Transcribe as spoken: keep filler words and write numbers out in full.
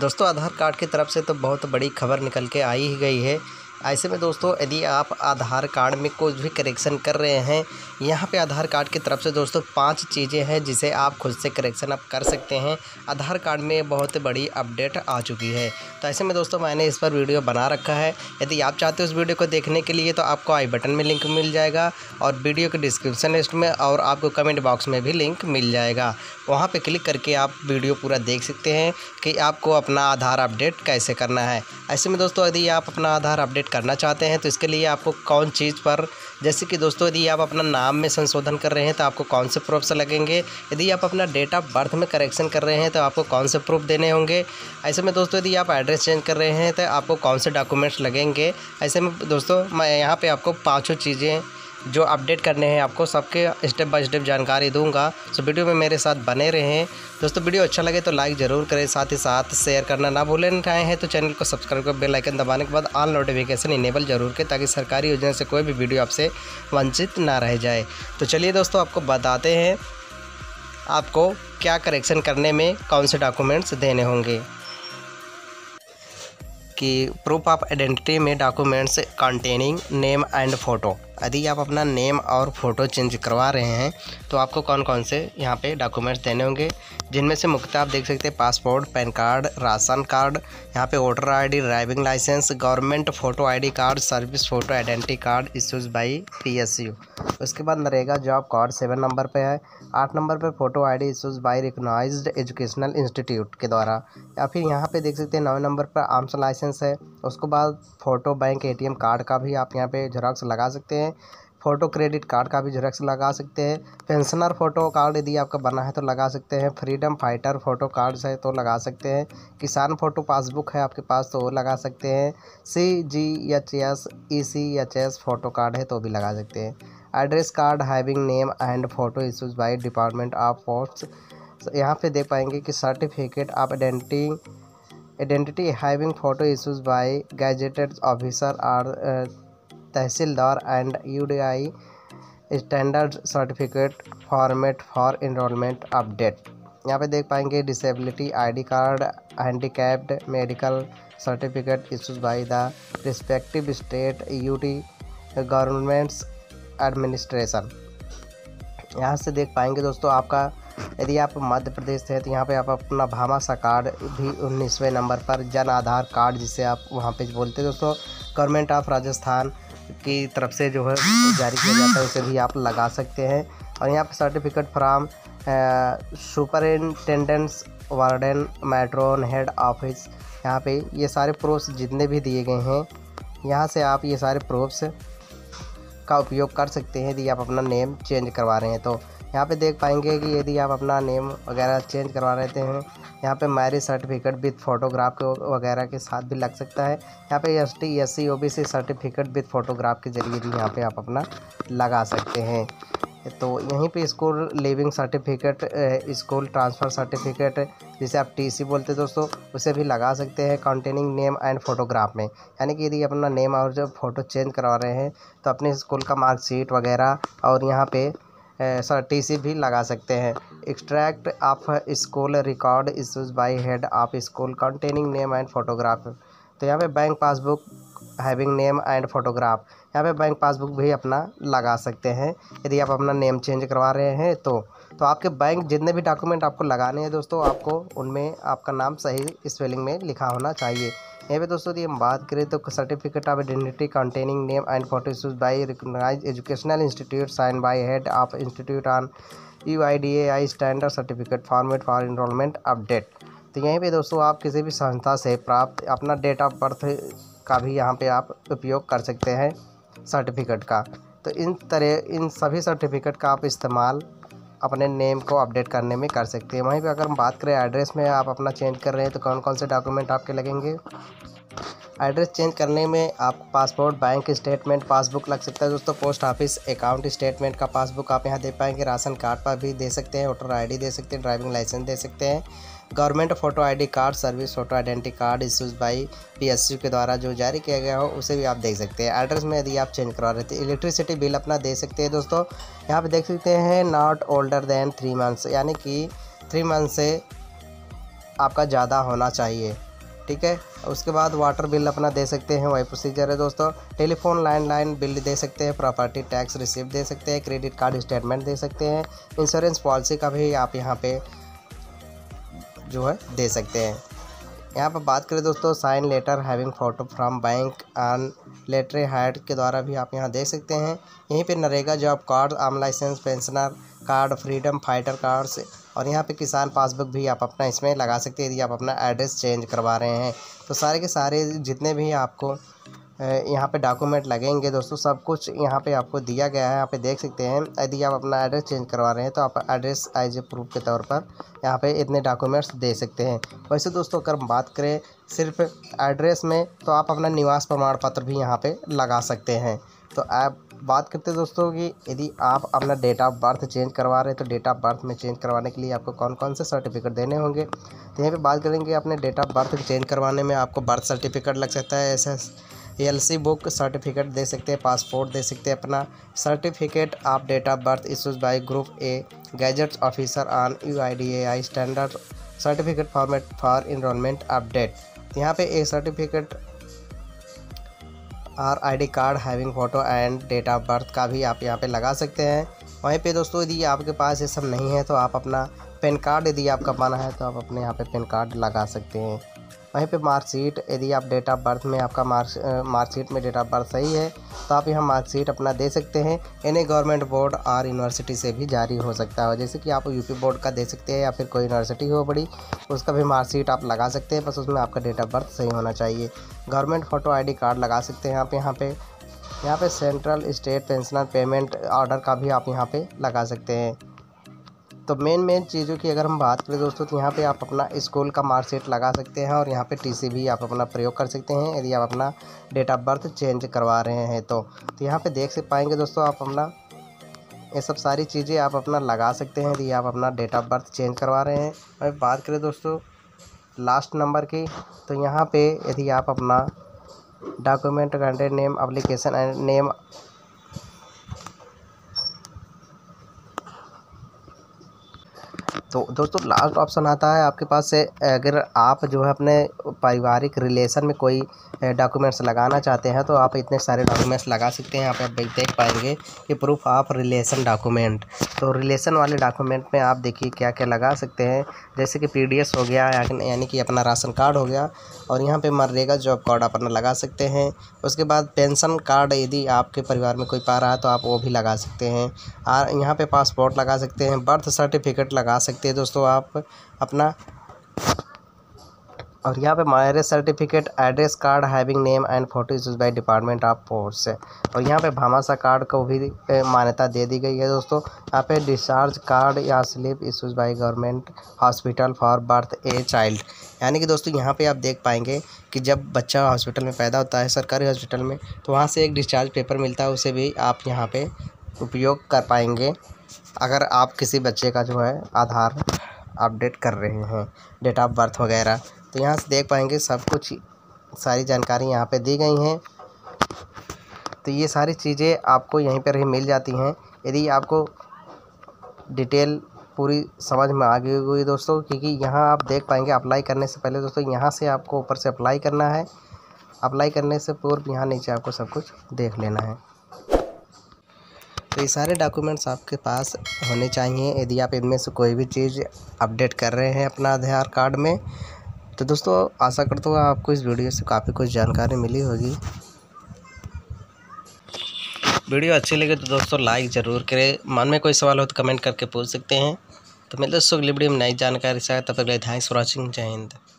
दोस्तों आधार कार्ड की तरफ से तो बहुत बड़ी खबर निकल के आई ही गई है। ऐसे में दोस्तों यदि आप आधार कार्ड में कुछ भी करेक्शन कर रहे हैं, यहाँ पे आधार कार्ड की तरफ से दोस्तों पांच चीज़ें हैं जिसे आप खुद से करेक्शन आप कर सकते हैं। आधार कार्ड में बहुत बड़ी अपडेट आ चुकी है, तो ऐसे में दोस्तों मैंने इस पर वीडियो बना रखा है। यदि आप चाहते हो उस वीडियो को देखने के लिए तो आपको आई बटन में लिंक मिल जाएगा और वीडियो के डिस्क्रिप्शन लिस्ट में और आपको कमेंट बॉक्स में भी लिंक मिल जाएगा। वहाँ पर क्लिक करके आप वीडियो पूरा देख सकते हैं कि आपको अपना आधार अपडेट कैसे करना है। ऐसे में दोस्तों यदि आप अपना आधार अपडेट करना चाहते हैं तो इसके लिए आपको कौन चीज़ पर, जैसे कि दोस्तों यदि आप अपना नाम में संशोधन कर रहे हैं तो आपको कौन से प्रूफ लगेंगे, यदि आप अपना डेट ऑफ बर्थ में करेक्शन कर रहे हैं तो आपको कौन से प्रूफ देने होंगे। ऐसे में दोस्तों यदि आप एड्रेस चेंज कर रहे हैं तो आपको कौन से डॉक्यूमेंट्स लगेंगे। ऐसे में दोस्तों मैं यहाँ पर आपको पाँचों चीज़ें जो अपडेट करने हैं आपको सबके स्टेप बाय स्टेप जानकारी दूंगा, तो वीडियो में मेरे साथ बने रहें। दोस्तों वीडियो अच्छा लगे तो लाइक ज़रूर करें, साथ ही साथ शेयर करना ना भूलें। आए हैं तो चैनल को सब्सक्राइब कर बेल आइकन दबाने के बाद ऑल नोटिफिकेशन इनेबल जरूर करें ताकि सरकारी योजना से कोई भी वीडियो आपसे वंचित ना रह जाए। तो चलिए दोस्तों आपको बताते हैं आपको क्या करेक्शन करने में कौन से डॉक्यूमेंट्स देने होंगे कि प्रूफ ऑफ आइडेंटिटी में documents containing name and photo. यदि आप अपना नेम और फ़ोटो चेंज करवा रहे हैं तो आपको कौन कौन से यहाँ पे डॉक्यूमेंट्स देने होंगे, जिनमें से मुख्यतः आप देख सकते हैं passport, PAN card, ration card, यहाँ पे voter ID, driving licence, government photo ID card, service photo identity card issues by PSU. उसके बाद NREGA job card seven number पर है। आठ नंबर पर photo ID issues by recognised educational institute के द्वारा, या फिर यहाँ पर देख सकते हैं नौ नंबर पर आर्म्स लाइसेंस है। उसके बाद photo bank A T M card का भी आप यहाँ पर जेरॉक्स लगा सकते हैं, फ़ोटो क्रेडिट कार्ड का भी जेरॉक्स लगा सकते हैं, पेंशनर फ़ोटो कार्ड यदि आपका बना है तो लगा सकते हैं, फ्रीडम फाइटर फ़ोटो कार्ड्स है तो लगा सकते हैं, किसान फ़ोटो पासबुक है आपके पास तो वो लगा सकते हैं, C G H S E C H S photo card है तो भी लगा सकते हैं, address card having name and photo issues by department of post. यहाँ पे देख पाएंगे कि certificate of identity identity having photo issues by gazetted officer or tehsildar and UIDAI standard certificate format for enrolment update. यहाँ पे देख पाएंगे disability ID card, handicapped medical certificate issues by the respective state UT governments administration. यहाँ से देख पाएंगे दोस्तों आपका यदि आप मध्य प्रदेश से हैं तो यहाँ पे आप अपना भामाशाह कार्ड भी उन्नीसवें नंबर पर, जन आधार कार्ड जिसे आप वहाँ पे बोलते हैं दोस्तों गवर्नमेंट ऑफ राजस्थान की तरफ से जो है जारी किया जाता है, उसे भी आप लगा सकते हैं। और यहाँ पे certificate from superintendents warden matron head office, यहाँ पे ये सारे प्रूफ्स जितने भी दिए गए हैं यहाँ से आप ये सारे प्रूफ्स का उपयोग कर सकते हैं यदि आप अपना नेम चेंज करवा रहे हैं। तो यहाँ पे देख पाएंगे कि यदि आप अपना नेम वगैरह चेंज करवा लेते हैं, यहाँ पे मैरिज सर्टिफिकेट विद फ़ोटोग्राफ के वगैरह के साथ भी लग सकता है। यहाँ पे S T S C O B C certificate with photograph के ज़रिए भी यहाँ पे आप अपना लगा सकते हैं। तो यहीं पे school living certificate, school transfer certificate जिसे आप टीसी बोलते हैं दोस्तों, उसे भी लगा सकते हैं कंटेनिंग नेम एंड फ़ोटोग्राफ में। यानी कि यदि अपना नेम और जो फ़ोटो चेंज करवा रहे हैं तो अपने स्कूल का मार्कशीट वगैरह और यहाँ पे सर टीसी भी लगा सकते हैं। Extract of school record issues by head of school containing name and photograph. तो यहाँ पे bank passbook having name and photograph, यहाँ पे बैंक पासबुक भी अपना लगा सकते हैं यदि आप अपना नेम चेंज करवा रहे हैं तो। तो आपके बैंक जितने भी डॉक्यूमेंट आपको लगाने हैं दोस्तों, आपको उनमें आपका नाम सही स्पेलिंग में लिखा होना चाहिए। यहाँ पे दोस्तों यदि हम बात करें तो certificate of identity containing name and photo issues by recognised educational institute sign by head of institute on UIDAI standard certificate format for enrolment update. तो यहीं पे दोस्तों आप किसी भी संस्था से प्राप्त अपना डेट ऑफ बर्थ का भी यहाँ पे आप उपयोग कर सकते हैं सर्टिफिकेट का। तो इन तरह इन सभी सर्टिफिकेट का आप इस्तेमाल अपने नेम को अपडेट करने में कर सकते हैं। वहीं पे अगर हम बात करें एड्रेस में आप अपना चेंज कर रहे हैं तो कौन कौन से डॉक्यूमेंट आपके लगेंगे। एड्रेस चेंज करने में आपको पासपोर्ट, बैंक स्टेटमेंट, पासबुक लग सकता है दोस्तों, पोस्ट ऑफिस अकाउंट स्टेटमेंट का पासबुक आप यहाँ दे पाएंगे, राशन कार्ड पर भी दे सकते हैं, वोटर आई डी दे सकते हैं, ड्राइविंग लाइसेंस दे सकते हैं, government photo ID card, service photo identity card issues by PSU के द्वारा जो जारी किया गया हो उसे भी आप देख सकते हैं। एड्रेस में यदि आप चेंज करवा रहे थे इलेक्ट्रिसिटी बिल अपना दे सकते हैं दोस्तों, यहाँ पे देख सकते हैं not older than three months, यानी कि थ्री मंथ से आपका ज़्यादा होना चाहिए। ठीक है। उसके बाद वाटर बिल अपना दे सकते हैं, वही प्रोसीजर है दोस्तों। टेलीफोन लैंडलाइन बिल दे सकते हैं, प्रॉपर्टी टैक्स रिसिप्ट दे सकते हैं, क्रेडिट कार्ड स्टेटमेंट दे सकते हैं, इंश्योरेंस पॉलिसी का भी आप यहाँ पे जो है दे सकते हैं। यहाँ पर बात करें दोस्तों, sign letter having photo from bank and letter head के द्वारा भी आप यहाँ देख सकते हैं। यहीं पे नरेगा जॉब कार्ड, आम licence, pensioner card, freedom fighter cards और यहाँ पे किसान पासबुक भी आप अपना इसमें लगा सकते हैं यदि आप अपना एड्रेस चेंज करवा रहे हैं। तो सारे के सारे जितने भी आपको यहाँ पे डॉक्यूमेंट लगेंगे दोस्तों, सब कुछ यहाँ पे आपको दिया गया है, यहाँ पे देख सकते हैं। यदि आप अपना एड्रेस चेंज करवा रहे हैं तो आप एड्रेस एज ए प्रूफ के तौर पर यहाँ पे इतने डॉक्यूमेंट्स दे सकते हैं। वैसे दोस्तों अगर हम बात करें सिर्फ एड्रेस में, तो आप अपना निवास प्रमाण पत्र भी यहाँ पे लगा सकते हैं। तो आप बात करते हैं दोस्तों कि यदि आप अपना डेट ऑफ बर्थ चेंज करवा रहे हैं तो डेट ऑफ बर्थ में चेंज करवाने के लिए आपको कौन कौन से सर्टिफिकेट देने होंगे। तो यहाँ पर बात करेंगे अपने डेट ऑफ बर्थ चेंज करवाने में आपको बर्थ सर्टिफिकेट लग सकता है, ऐसे एलसी बुक सर्टिफिकेट दे सकते हैं, पासपोर्ट दे सकते हैं, अपना सर्टिफिकेट आप date of birth issues by group A gazetted officer on UIDAI standard certificate format for enrolment update. यहाँ पे एक सर्टिफिकेट और ID card having photo and date of birth का भी आप यहाँ पे लगा सकते हैं। वहीं पे दोस्तों यदि आपके पास ये सब नहीं है तो आप अपना पैन कार्ड यदि आपका बना है तो आप अपने यहाँ पे पैन कार्ड लगा सकते हैं। वहीं पे मार्कशीट, यदि आप डेट ऑफ बर्थ में आपका मार्क्स मार्कशीट में डेट ऑफ बर्थ सही है तो आप यहाँ मार्कशीट अपना दे सकते हैं। एनी गवर्नमेंट बोर्ड और यूनिवर्सिटी से भी जारी हो सकता है, जैसे कि आप यूपी बोर्ड का दे सकते हैं या फिर कोई यूनिवर्सिटी हो बड़ी उसका भी मार्कशीट आप लगा सकते हैं, बस उसमें आपका डेट ऑफ बर्थ सही होना चाहिए। Government photo I D card लगा सकते हैं आप यहाँ पर। यहाँ पर central state pensioner payment order का भी आप यहाँ पर लगा सकते हैं। तो मेन मेन चीज़ों की अगर हम बात करें दोस्तों, तो यहाँ पे आप अपना स्कूल का मार्कशीट लगा सकते हैं और यहाँ पे टीसी भी आप अपना प्रयोग कर सकते हैं यदि आप अपना डेट ऑफ बर्थ चेंज करवा रहे हैं तो, तो यहाँ पे देख से पाएंगे दोस्तों आप अपना ये सब सारी चीज़ें आप अपना लगा सकते हैं यदि आप अपना डेट ऑफ बर्थ चेंज करवा रहे हैं। और बात करें दोस्तों लास्ट नंबर की, तो यहाँ पर यदि आप अपना document content name application and name तो दोस्तों लास्ट ऑप्शन आता है आपके पास से, अगर आप जो है अपने पारिवारिक रिलेशन में कोई डॉक्यूमेंट्स लगाना चाहते हैं तो आप इतने सारे डॉक्यूमेंट्स लगा सकते हैं। यहाँ पे आप देख पाएंगे कि प्रूफ ऑफ रिलेशन डॉक्यूमेंट, तो रिलेशन वाले डॉक्यूमेंट में आप देखिए क्या क्या लगा सकते हैं, जैसे कि पी डी एस हो गया यानी कि अपना राशन कार्ड हो गया, और यहाँ पर मनरेगा जॉब कार्ड अपना लगा सकते हैं। उसके बाद पेंशन कार्ड यदि आपके परिवार में कोई पा रहा है तो आप वो भी लगा सकते हैं, और यहाँ पर पासपोर्ट लगा सकते हैं, बर्थ सर्टिफिकेट लगा सकते दोस्तों आप अपना, और यहाँ पे marriage certificate, address card having name and photo issues by department of post, और यहाँ पे भामाशाह कार्ड को भी मान्यता दे दी गई है दोस्तों। यहाँ पे डिस्चार्ज कार्ड या slip issues by government hospital for birth a child, यानी कि दोस्तों यहाँ पे आप देख पाएंगे कि जब बच्चा हॉस्पिटल में पैदा होता है सरकारी हॉस्पिटल में, तो वहाँ से एक डिस्चार्ज पेपर मिलता है, उसे भी आप यहाँ पे उपयोग कर पाएंगे अगर आप किसी बच्चे का जो है आधार अपडेट कर रहे हैं, डेट ऑफ बर्थ वगैरह। तो यहाँ से देख पाएंगे सब कुछ, सारी जानकारी यहाँ पे दी गई हैं। तो ये सारी चीज़ें आपको यहीं पर ही मिल जाती हैं यदि आपको डिटेल पूरी समझ में आ गई होगी दोस्तों, क्योंकि यहाँ आप देख पाएंगे अप्लाई करने से पहले दोस्तों यहाँ से आपको ऊपर से अप्लाई करना है, अप्लाई करने से पूर्व यहाँ नीचे आपको सब कुछ देख लेना है। तो ये सारे डॉक्यूमेंट्स आपके पास होने चाहिए यदि आप इनमें से कोई भी चीज़ अपडेट कर रहे हैं अपना आधार कार्ड में। तो दोस्तों आशा करता हूँ आपको इस वीडियो से काफ़ी कुछ जानकारी मिली होगी। वीडियो अच्छी लगे तो दोस्तों लाइक ज़रूर करें, मन में कोई सवाल हो तो कमेंट करके पूछ सकते हैं। तो मिलते हैं दोस्तों अगली वीडियो में नई जानकारी से, तब तक के लिए थैंक्स फॉर वॉचिंग, जय हिंद।